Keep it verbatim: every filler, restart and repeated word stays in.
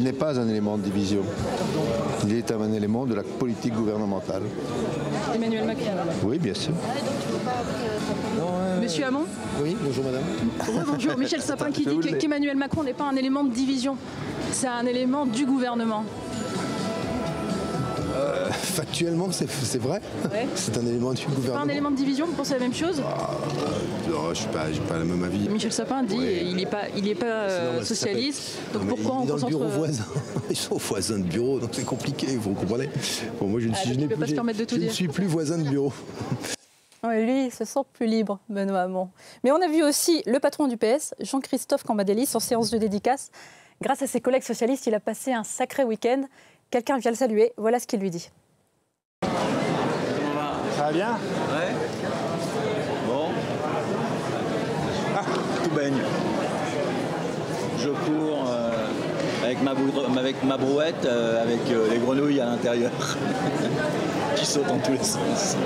Il n'est pas un élément de division. Il est un élément de la politique gouvernementale. Emmanuel Macron. Oui, bien sûr. Monsieur Hamon. Oui, bonjour madame. Oui, bonjour, Michel Sapin qui dit qu'Emmanuel Macron n'est pas un élément de division. C'est un élément du gouvernement. Euh, factuellement, c'est vrai. Ouais. C'est un élément du gouvernement. Pas un élément de division, vous pensez à la même chose? ah, Non, je n'ai pas, pas le même avis. Michel Sapin dit ouais. Il n'est pas, il est pas euh, non, socialiste, donc non, pourquoi on concentre... Bureau voisin. Ils sont voisins de bureau, donc c'est compliqué, vous comprenez. Bon, moi, je ne suis, ah, je plus, pas se permettre de tout je dire. suis plus voisin de bureau. Oui, lui, il se sent plus libre, Benoît Hamon. Mais on a vu aussi le patron du P S, Jean-Christophe Cambadélis, en séance de dédicace. Grâce à ses collègues socialistes, il a passé un sacré week-end. Quelqu'un vient le saluer, voilà ce qu'il lui dit. Ça va bien? Ouais. Bon. Ah, tout baigne. Je cours euh, avec, ma avec ma brouette, euh, avec euh, les grenouilles à l'intérieur qui sautent en tous les sens.